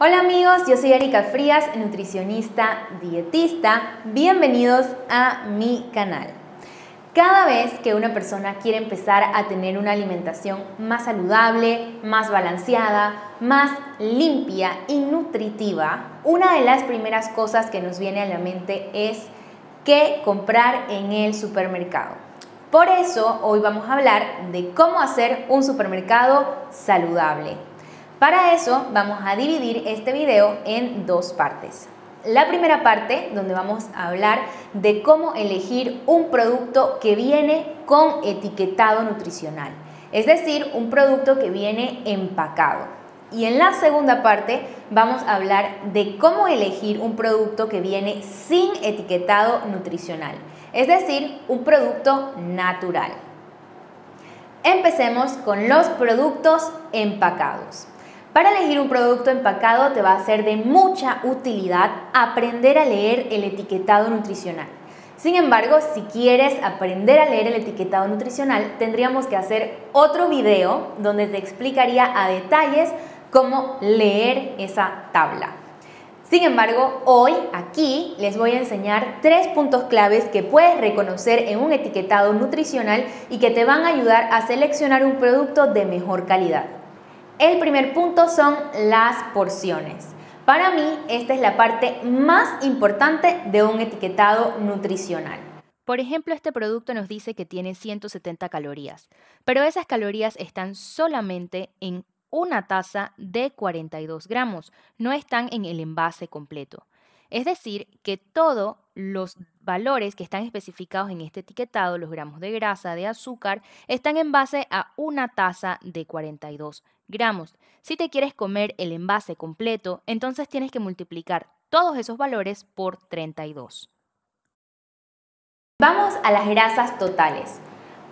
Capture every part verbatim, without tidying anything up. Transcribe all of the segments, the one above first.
Hola amigos, yo soy Erika Frías, nutricionista, dietista. Bienvenidos a mi canal. Cada vez que una persona quiere empezar a tener una alimentación más saludable, más balanceada, más limpia y nutritiva, una de las primeras cosas que nos viene a la mente es qué comprar en el supermercado. Por eso hoy vamos a hablar de cómo hacer un supermercado saludable. Para eso vamos a dividir este video en dos partes. La primera parte, donde vamos a hablar de cómo elegir un producto que viene con etiquetado nutricional, es decir, un producto que viene empacado. Y en la segunda parte vamos a hablar de cómo elegir un producto que viene sin etiquetado nutricional, es decir, un producto natural. Empecemos con los productos empacados. Para elegir un producto empacado te va a ser de mucha utilidad aprender a leer el etiquetado nutricional. Sin embargo, si quieres aprender a leer el etiquetado nutricional, tendríamos que hacer otro video donde te explicaría a detalles cómo leer esa tabla. Sin embargo, hoy aquí les voy a enseñar tres puntos claves que puedes reconocer en un etiquetado nutricional y que te van a ayudar a seleccionar un producto de mejor calidad. El primer punto son las porciones. Para mí, esta es la parte más importante de un etiquetado nutricional. Por ejemplo, este producto nos dice que tiene ciento setenta calorías, pero esas calorías están solamente en una taza de cuarenta y dos gramos, no están en el envase completo. Es decir, que todos los valores que están especificados en este etiquetado, los gramos de grasa, de azúcar, están en base a una taza de cuarenta y dos gramos. Si te quieres comer el envase completo, entonces tienes que multiplicar todos esos valores por treinta y dos. Vamos a las grasas totales.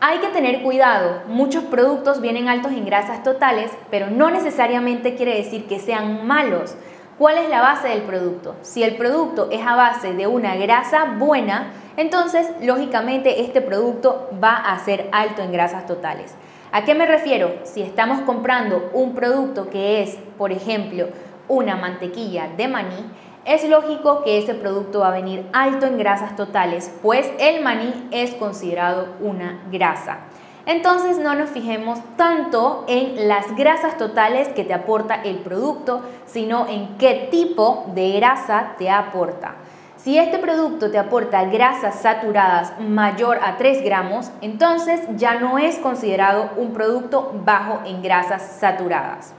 Hay que tener cuidado, muchos productos vienen altos en grasas totales, pero no necesariamente quiere decir que sean malos. ¿Cuál es la base del producto? Si el producto es a base de una grasa buena, entonces lógicamente este producto va a ser alto en grasas totales. ¿A qué me refiero? Si estamos comprando un producto que es, por ejemplo, una mantequilla de maní, es lógico que ese producto va a venir alto en grasas totales, pues el maní es considerado una grasa. Entonces no nos fijemos tanto en las grasas totales que te aporta el producto, sino en qué tipo de grasa te aporta. Si este producto te aporta grasas saturadas mayor a tres gramos, entonces ya no es considerado un producto bajo en grasas saturadas.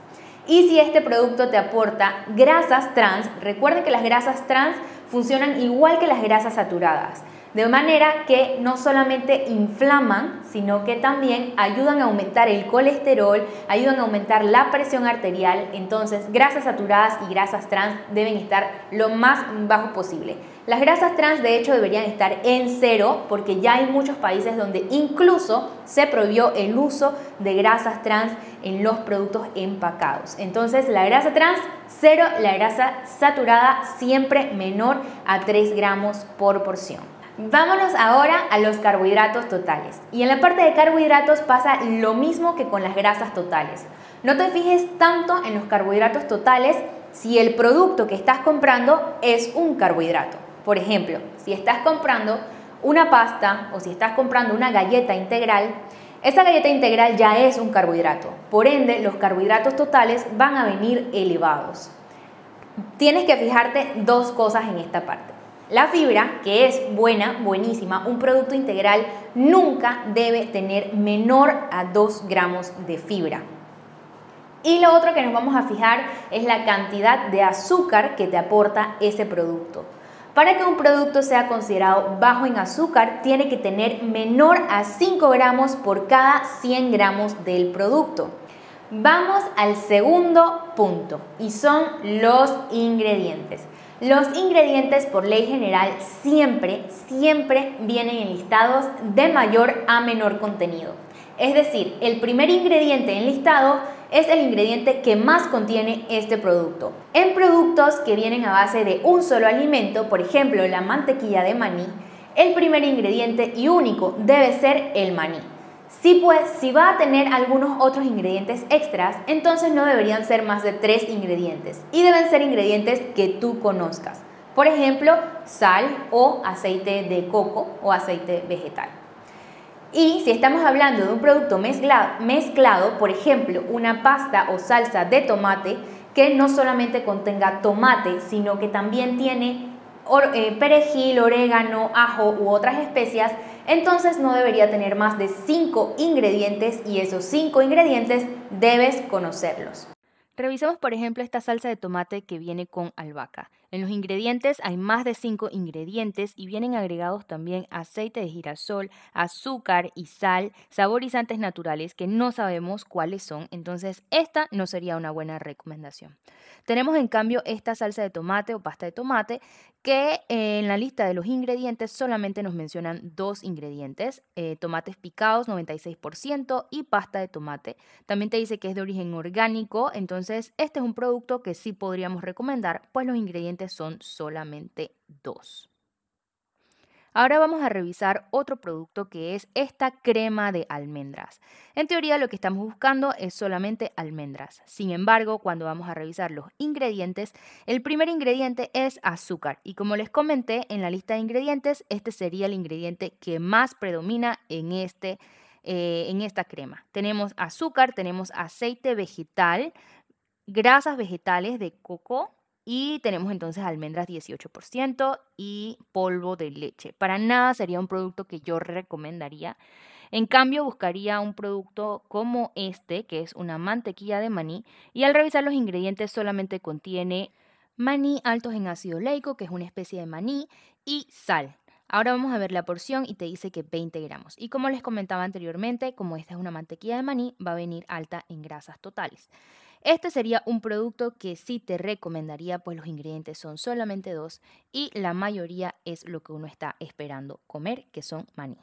Y si este producto te aporta grasas trans, recuerden que las grasas trans funcionan igual que las grasas saturadas, de manera que no solamente inflaman, sino que también ayudan a aumentar el colesterol, ayudan a aumentar la presión arterial. Entonces, grasas saturadas y grasas trans deben estar lo más bajo posible. Las grasas trans, de hecho, deberían estar en cero, porque ya hay muchos países donde incluso se prohibió el uso de grasas trans en los productos empacados. Entonces, la grasa trans, cero, la grasa saturada siempre menor a tres gramos por porción. Vámonos ahora a los carbohidratos totales. Y en la parte de carbohidratos pasa lo mismo que con las grasas totales. No te fijes tanto en los carbohidratos totales si el producto que estás comprando es un carbohidrato. Por ejemplo, si estás comprando una pasta o si estás comprando una galleta integral, esa galleta integral ya es un carbohidrato. Por ende, los carbohidratos totales van a venir elevados. Tienes que fijarte dos cosas en esta parte. La fibra, que es buena, buenísima, un producto integral nunca debe tener menor a dos gramos de fibra. Y lo otro que nos vamos a fijar es la cantidad de azúcar que te aporta ese producto. Para que un producto sea considerado bajo en azúcar, tiene que tener menor a cinco gramos por cada cien gramos del producto. Vamos al segundo punto y son los ingredientes. Los ingredientes por ley general siempre, siempre vienen enlistados de mayor a menor contenido. Es decir, el primer ingrediente enlistado es el ingrediente que más contiene este producto. En productos que vienen a base de un solo alimento, por ejemplo la mantequilla de maní, el primer ingrediente y único debe ser el maní. Sí, pues, si va a tener algunos otros ingredientes extras, entonces no deberían ser más de tres ingredientes y deben ser ingredientes que tú conozcas. Por ejemplo, sal o aceite de coco o aceite vegetal. Y si estamos hablando de un producto mezclado, mezclado, por ejemplo, una pasta o salsa de tomate que no solamente contenga tomate, sino que también tiene perejil, orégano, ajo u otras especias, entonces no debería tener más de cinco ingredientes y esos cinco ingredientes debes conocerlos. Revisemos, por ejemplo, esta salsa de tomate que viene con albahaca. En los ingredientes hay más de cinco ingredientes y vienen agregados también aceite de girasol, azúcar y sal, saborizantes naturales que no sabemos cuáles son, entonces esta no sería una buena recomendación. Tenemos en cambio esta salsa de tomate o pasta de tomate que eh, en la lista de los ingredientes solamente nos mencionan dos ingredientes, eh, tomates picados noventa y seis por ciento y pasta de tomate. También te dice que es de origen orgánico, entonces Entonces, este es un producto que sí podríamos recomendar, pues los ingredientes son solamente dos. Ahora vamos a revisar otro producto que es esta crema de almendras. En teoría lo que estamos buscando es solamente almendras. Sin embargo, cuando vamos a revisar los ingredientes, el primer ingrediente es azúcar. Y como les comenté en la lista de ingredientes, este sería el ingrediente que más predomina en este, eh, en esta crema. Tenemos azúcar, tenemos aceite vegetal, grasas vegetales de coco y tenemos entonces almendras dieciocho por ciento y polvo de leche. Para nada sería un producto que yo recomendaría. En cambio, buscaría un producto como este, que es una mantequilla de maní, y al revisar los ingredientes solamente contiene maní altos en ácido oleico, que es una especie de maní, y sal. Ahora vamos a ver la porción y te dice que veinte gramos. Y como les comentaba anteriormente, como esta es una mantequilla de maní, va a venir alta en grasas totales. Este sería un producto que sí te recomendaría, pues los ingredientes son solamente dos y la mayoría es lo que uno está esperando comer, que son maní.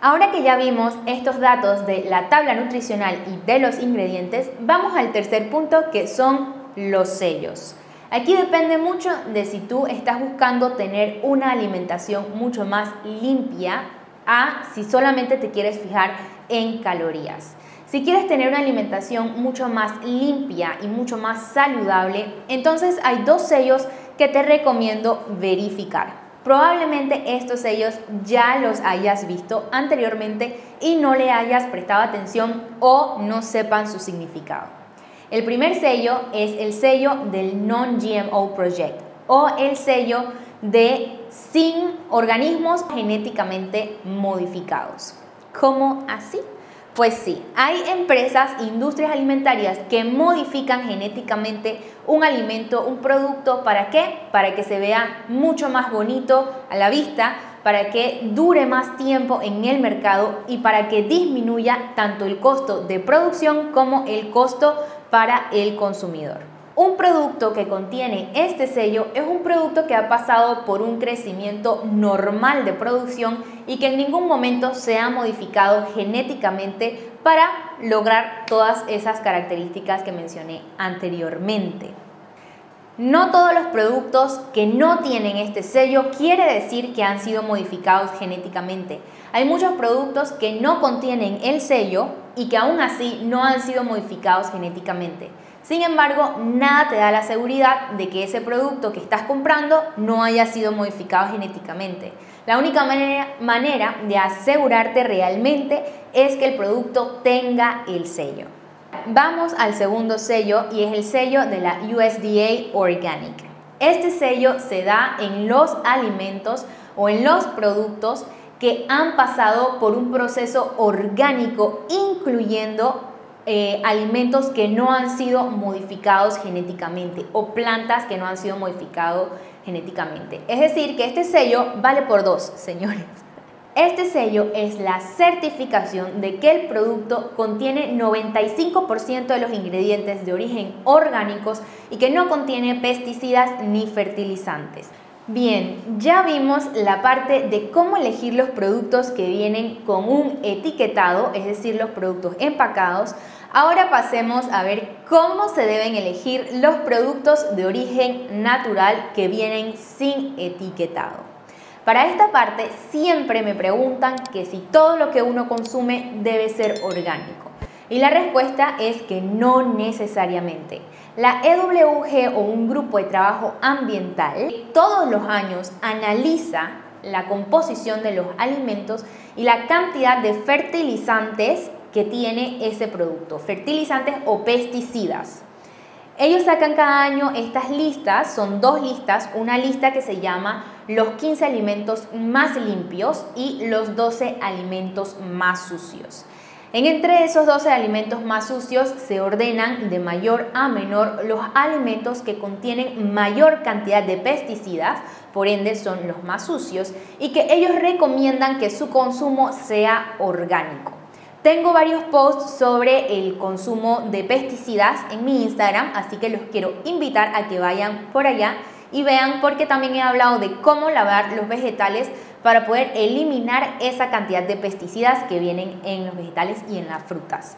Ahora que ya vimos estos datos de la tabla nutricional y de los ingredientes, vamos al tercer punto, que son los sellos. Aquí depende mucho de si tú estás buscando tener una alimentación mucho más limpia a si solamente te quieres fijar en calorías. Si quieres tener una alimentación mucho más limpia y mucho más saludable, entonces hay dos sellos que te recomiendo verificar. Probablemente estos sellos ya los hayas visto anteriormente y no le hayas prestado atención o no sepan su significado. El primer sello es el sello del Non G M O Project o el sello de sin organismos genéticamente modificados. ¿Cómo así? Pues sí, hay empresas, industrias alimentarias que modifican genéticamente un alimento, un producto, ¿para qué? Para que se vea mucho más bonito a la vista, para que dure más tiempo en el mercado y para que disminuya tanto el costo de producción como el costo para el consumidor. Un producto que contiene este sello es un producto que ha pasado por un crecimiento normal de producción y que en ningún momento se ha modificado genéticamente para lograr todas esas características que mencioné anteriormente. No todos los productos que no tienen este sello quiere decir que han sido modificados genéticamente. Hay muchos productos que no contienen el sello y que aún así no han sido modificados genéticamente. Sin embargo, nada te da la seguridad de que ese producto que estás comprando no haya sido modificado genéticamente. La única manera, manera de asegurarte realmente es que el producto tenga el sello. Vamos al segundo sello y es el sello de la U S D A Organic. Este sello se da en los alimentos o en los productos que han pasado por un proceso orgánico, incluyendo eh, alimentos que no han sido modificados genéticamente o plantas que no han sido modificados genéticamente. Es decir, que este sello vale por dos, señores. Este sello es la certificación de que el producto contiene noventa y cinco por ciento de los ingredientes de origen orgánicos y que no contiene pesticidas ni fertilizantes. Bien, ya vimos la parte de cómo elegir los productos que vienen con un etiquetado, es decir, los productos empacados. Ahora pasemos a ver cómo se deben elegir los productos de origen natural que vienen sin etiquetado. Para esta parte siempre me preguntan que si todo lo que uno consume debe ser orgánico. Y la respuesta es que no necesariamente. La E W G o un grupo de trabajo ambiental todos los años analiza la composición de los alimentos y la cantidad de fertilizantes que tiene ese producto, fertilizantes o pesticidas. Ellos sacan cada año estas listas, son dos listas, una lista que se llama los quince alimentos más limpios y los doce alimentos más sucios. En entre esos doce alimentos más sucios se ordenan de mayor a menor los alimentos que contienen mayor cantidad de pesticidas, por ende son los más sucios, y que ellos recomiendan que su consumo sea orgánico. Tengo varios posts sobre el consumo de pesticidas en mi Instagram, así que los quiero invitar a que vayan por allá y vean, porque también he hablado de cómo lavar los vegetales para poder eliminar esa cantidad de pesticidas que vienen en los vegetales y en las frutas.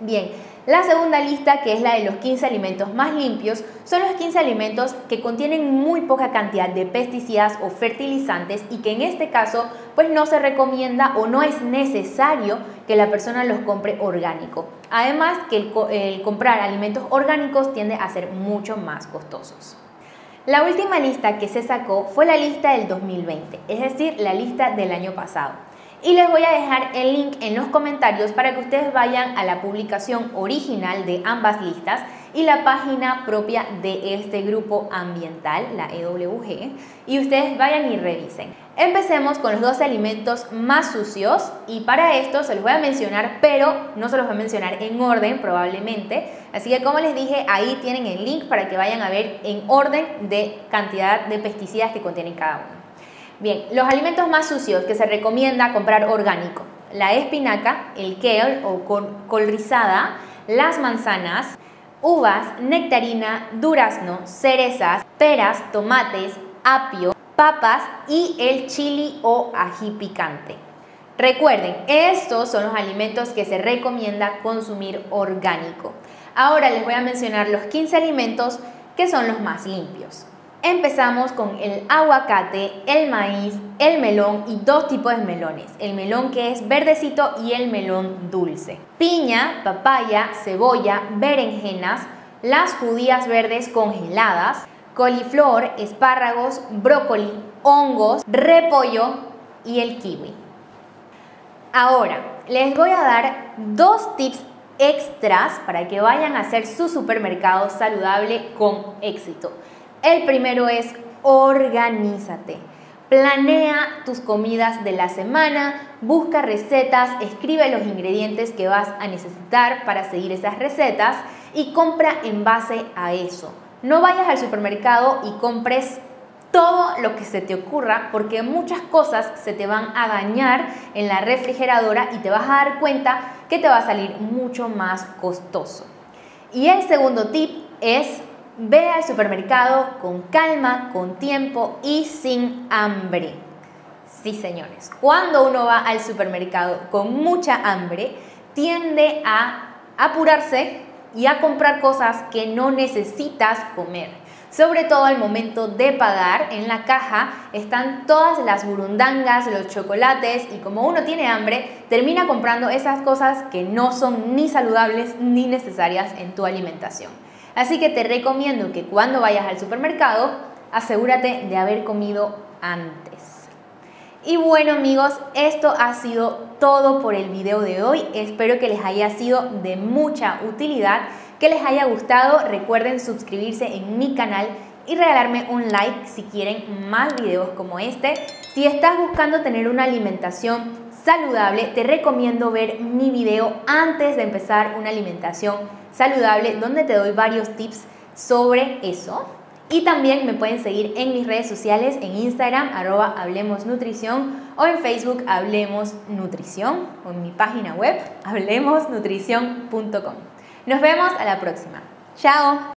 Bien, la segunda lista, que es la de los quince alimentos más limpios, son los quince alimentos que contienen muy poca cantidad de pesticidas o fertilizantes y que en este caso pues no se recomienda o no es necesario que la persona los compre orgánico. Además que el, el comprar alimentos orgánicos tiende a ser mucho más costosos. La última lista que se sacó fue la lista del dos mil veinte, es decir, la lista del año pasado. Y les voy a dejar el link en los comentarios para que ustedes vayan a la publicación original de ambas listas y la página propia de este grupo ambiental, la E W G, y ustedes vayan y revisen. Empecemos con los doce alimentos más sucios, y para esto se los voy a mencionar, pero no se los voy a mencionar en orden probablemente. Así que, como les dije, ahí tienen el link para que vayan a ver en orden de cantidad de pesticidas que contienen cada uno. Bien, los alimentos más sucios que se recomienda comprar orgánico: la espinaca, el kale o col, col rizada, las manzanas, uvas, nectarina, durazno, cerezas, peras, tomates, apio, papas y el chili o ají picante. Recuerden, estos son los alimentos que se recomienda consumir orgánico. Ahora les voy a mencionar los quince alimentos que son los más limpios. Empezamos con el aguacate, el maíz, el melón y dos tipos de melones: el melón que es verdecito y el melón dulce. Piña, papaya, cebolla, berenjenas, las judías verdes congeladas, coliflor, espárragos, brócoli, hongos, repollo y el kiwi. Ahora, les voy a dar dos tips extras para que vayan a hacer su supermercado saludable con éxito. El primero es: organízate. Planea tus comidas de la semana, busca recetas, escribe los ingredientes que vas a necesitar para seguir esas recetas y compra en base a eso. No vayas al supermercado y compres todo lo que se te ocurra, porque muchas cosas se te van a dañar en la refrigeradora y te vas a dar cuenta que te va a salir mucho más costoso. Y el segundo tip es: ve al supermercado con calma, con tiempo y sin hambre. Sí, señores, cuando uno va al supermercado con mucha hambre, tiende a apurarse y a comprar cosas que no necesitas comer. Sobre todo al momento de pagar, en la caja están todas las burundangas, los chocolates, y como uno tiene hambre, termina comprando esas cosas que no son ni saludables ni necesarias en tu alimentación. Así que te recomiendo que cuando vayas al supermercado, asegúrate de haber comido antes. Y bueno, amigos, esto ha sido todo por el video de hoy. Espero que les haya sido de mucha utilidad, que les haya gustado. Recuerden suscribirse en mi canal y regalarme un like si quieren más videos como este. Si estás buscando tener una alimentación saludable, te recomiendo ver mi video antes de empezar una alimentación saludable, donde te doy varios tips sobre eso. Y también me pueden seguir en mis redes sociales, en Instagram, arroba Hablemos Nutrición, o en Facebook, Hablemos Nutrición, o en mi página web, hablemos nutrición punto com. Nos vemos a la próxima. ¡Chao!